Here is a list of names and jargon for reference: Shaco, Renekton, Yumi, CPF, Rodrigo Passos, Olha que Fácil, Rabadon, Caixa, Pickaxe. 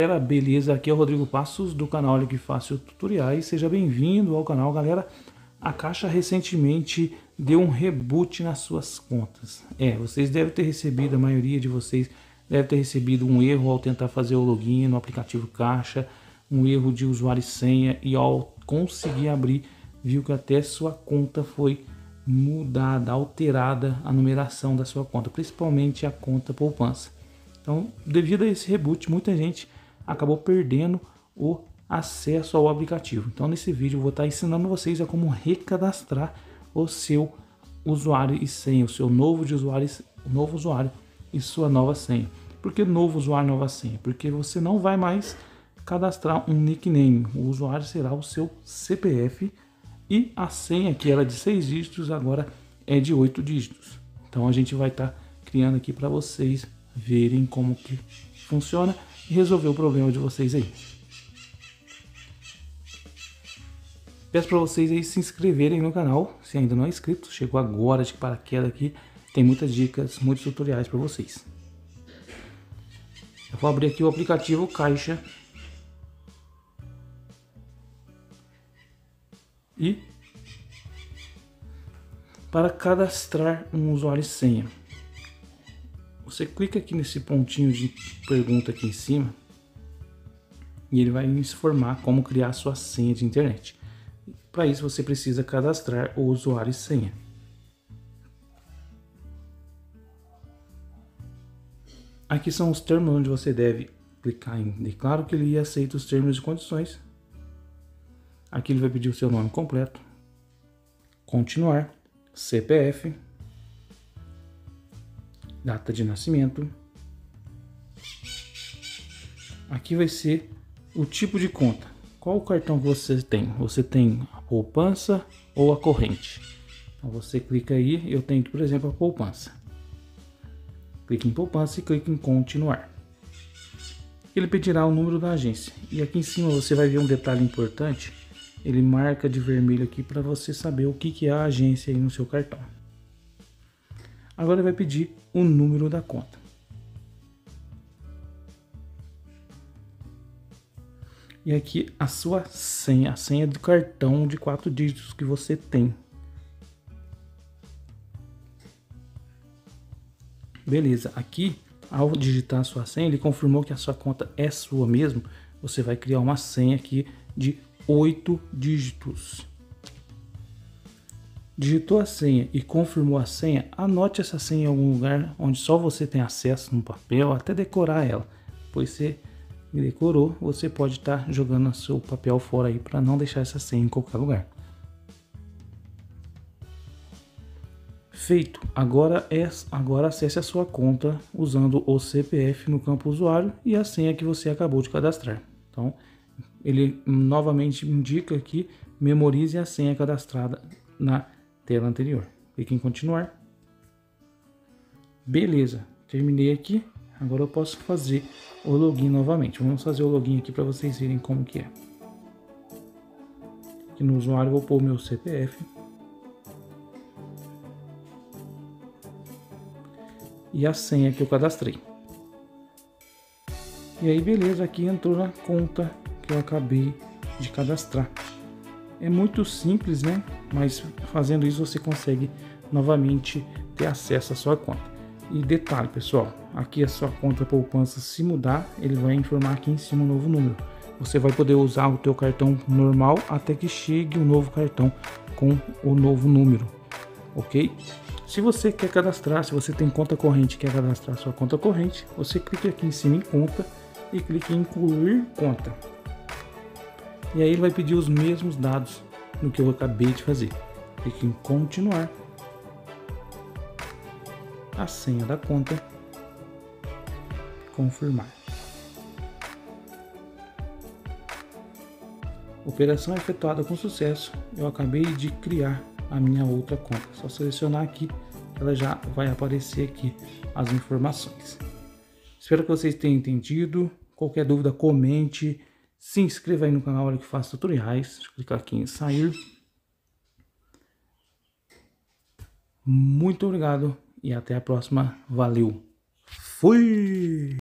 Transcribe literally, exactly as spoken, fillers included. Galera, beleza? Aqui é o Rodrigo Passos do canal Olha que Fácil Tutoriais. Seja bem-vindo ao canal, galera. A Caixa recentemente deu um reboot nas suas contas. É, vocês devem ter recebido, a maioria de vocês deve ter recebido um erro ao tentar fazer o login no aplicativo Caixa, um erro de usuário e senha, e ao conseguir abrir, viu que até sua conta foi mudada, alterada a numeração da sua conta, principalmente a conta poupança. Então, devido a esse reboot, muita gente acabou perdendo o acesso ao aplicativo. Então, nesse vídeo eu vou estar ensinando vocês a como recadastrar o seu usuário e senha, o seu novo de usuário, novo usuário e sua nova senha. Por que novo usuário e nova senha? Porque você não vai mais cadastrar um nickname. O usuário será o seu C P F e a senha, que era de seis dígitos, agora é de oito dígitos. Então, a gente vai estar criando aqui para vocês verem como que funciona e resolver o problema de vocês aí. Peço para vocês aí se inscreverem no canal, se ainda não é inscrito, chegou agora de paraquedas aqui, tem muitas dicas, muitos tutoriais para vocês. Eu vou abrir aqui o aplicativo Caixa e para cadastrar um usuário e senha, você clica aqui nesse pontinho de pergunta aqui em cima e ele vai nos informar como criar sua senha de internet. Para isso você precisa cadastrar o usuário e senha. Aqui são os termos onde você deve clicar em declaro que ele aceita os termos e condições. Aqui ele vai pedir o seu nome completo, continuar, C P F, data de nascimento. Aqui vai ser o tipo de conta. Qual o cartão que você tem? Você tem a poupança ou a corrente? Então você clica aí, eu tenho, por exemplo, a poupança. Clique em poupança e clique em continuar. Ele pedirá o número da agência. E aqui em cima você vai ver um detalhe importante. Ele marca de vermelho aqui para você saber o que que é a agência aí no seu cartão. Agora vai pedir o número da conta. E aqui a sua senha, a senha do cartão de quatro dígitos que você tem. Beleza, aqui ao digitar a sua senha, ele confirmou que a sua conta é sua mesmo. Você vai criar uma senha aqui de oito dígitos. Digitou a senha e confirmou a senha, anote essa senha em algum lugar onde só você tem acesso no papel, até decorar ela. Pois você decorou, você pode estar jogando o seu papel fora aí para não deixar essa senha em qualquer lugar. Feito, agora, é, agora acesse a sua conta usando o C P F no campo usuário e a senha que você acabou de cadastrar. Então, ele novamente indica que memorize a senha cadastrada na tela anterior. Clique em continuar. Beleza, terminei aqui. Agora eu posso fazer o login novamente. Vamos fazer o login aqui para vocês verem como que é. Aqui no usuário vou pôr o meu C P F e a senha que eu cadastrei. E aí, beleza, aqui entrou na conta que eu acabei de cadastrar. É muito simples, né? Mas fazendo isso você consegue novamente ter acesso à sua conta. E detalhe, pessoal, aqui a sua conta poupança, se mudar, ele vai informar aqui em cima um novo número. Você vai poder usar o teu cartão normal até que chegue um novo cartão com o novo número, ok? Se você quer cadastrar, se você tem conta corrente e quer cadastrar sua conta corrente, você clica aqui em cima em conta e clica em incluir conta. E aí ele vai pedir os mesmos dados do que eu acabei de fazer. Clique em continuar. A senha da conta. Confirmar. Operação efetuada com sucesso. Eu acabei de criar a minha outra conta. Só selecionar aqui, ela já vai aparecer aqui as informações. Espero que vocês tenham entendido. Qualquer dúvida, comente. Se inscreva aí no canal Olha que Fácil Tutoriais. Deixa eu clicar aqui em sair. Muito obrigado e até a próxima. Valeu. Fui!